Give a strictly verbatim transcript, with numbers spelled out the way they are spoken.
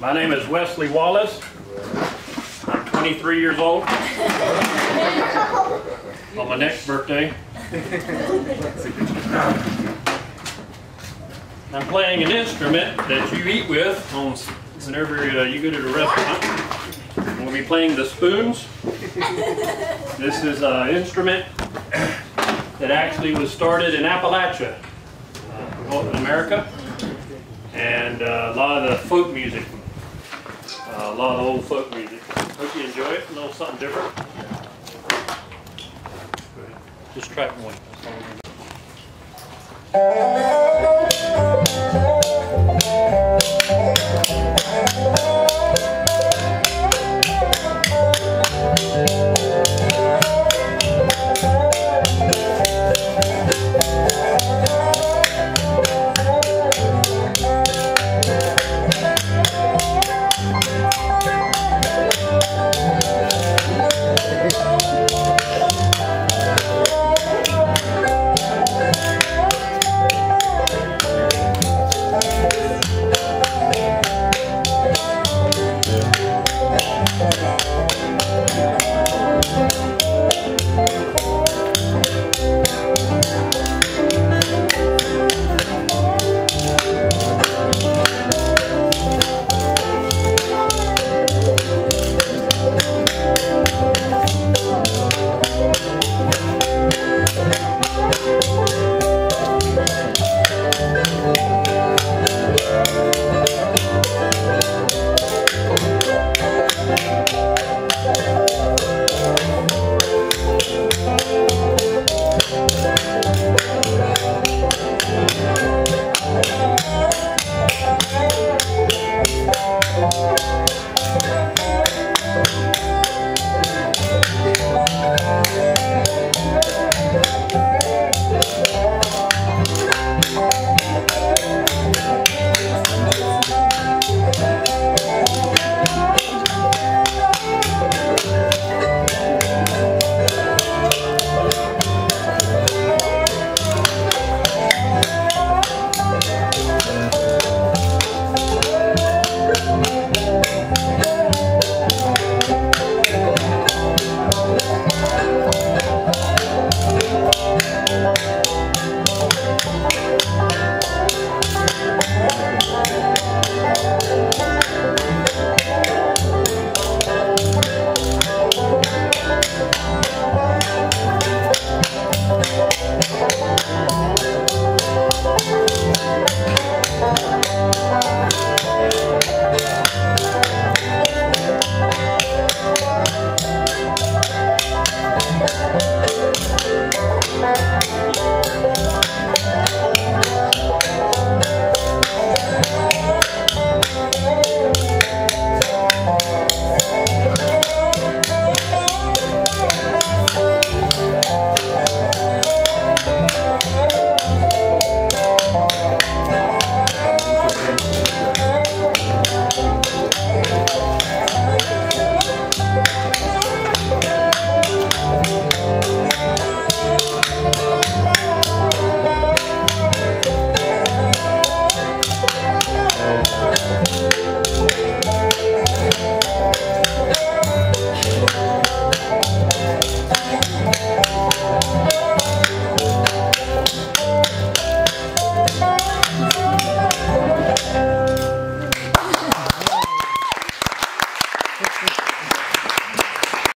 My name is Wesley Wallace. I'm twenty-three years old. On my next birthday. I'm playing an instrument that you eat with on, whenever uh, you go to the restaurant. I'm going to be playing the spoons. This is an instrument that actually was started in Appalachia, North America, and uh, a lot of the folk music, uh, a lot of old folk music. Hope you enjoy it, a little something different. Just track one.